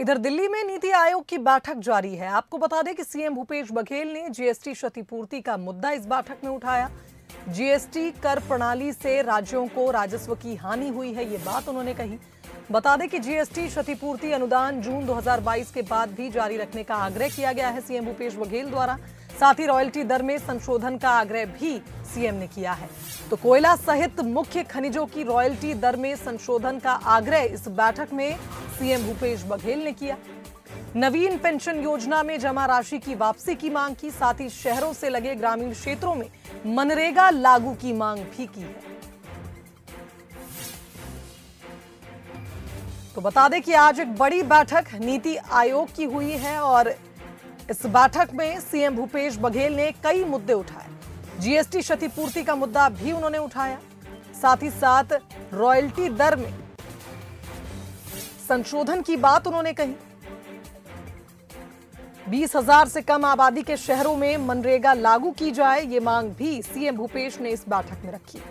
इधर दिल्ली में नीति आयोग की बैठक जारी है। आपको बता दें कि सीएम भूपेश बघेल ने जीएसटी क्षतिपूर्ति का मुद्दा इस बैठक में उठाया। जीएसटी कर प्रणाली से राज्यों को राजस्व की हानि हुई है, ये बात उन्होंने कही। बता दें कि जीएसटी क्षतिपूर्ति अनुदान जून 2022 के बाद भी जारी रखने का आग्रह किया गया है सीएम भूपेश बघेल द्वारा। साथ ही रॉयल्टी दर में संशोधन का आग्रह भी सीएम ने किया है। तो कोयला सहित मुख्य खनिजों की रॉयल्टी दर में संशोधन का आग्रह इस बैठक में सीएम भूपेश बघेल ने किया। नवीन पेंशन योजना में जमा राशि की वापसी की मांग की, साथ ही शहरों से लगे ग्रामीण क्षेत्रों में मनरेगा लागू की मांग भी की है। तो बता दें कि आज एक बड़ी बैठक नीति आयोग की हुई है और इस बैठक में सीएम भूपेश बघेल ने कई मुद्दे उठाए। जीएसटी क्षतिपूर्ति का मुद्दा भी उन्होंने उठाया, साथ ही साथ रॉयल्टी दर में संशोधन की बात उन्होंने कही। 20,000 से कम आबादी के शहरों में मनरेगा लागू की जाए, ये मांग भी सीएम भूपेश ने इस बैठक में रखी।